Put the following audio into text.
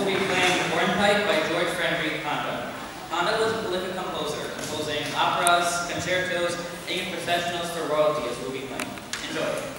will be playing Hornpipe by George Frederick Handel. Handel was a prolific composer, composing operas, concertos, and even professionals for royalty as will be playing. Enjoy.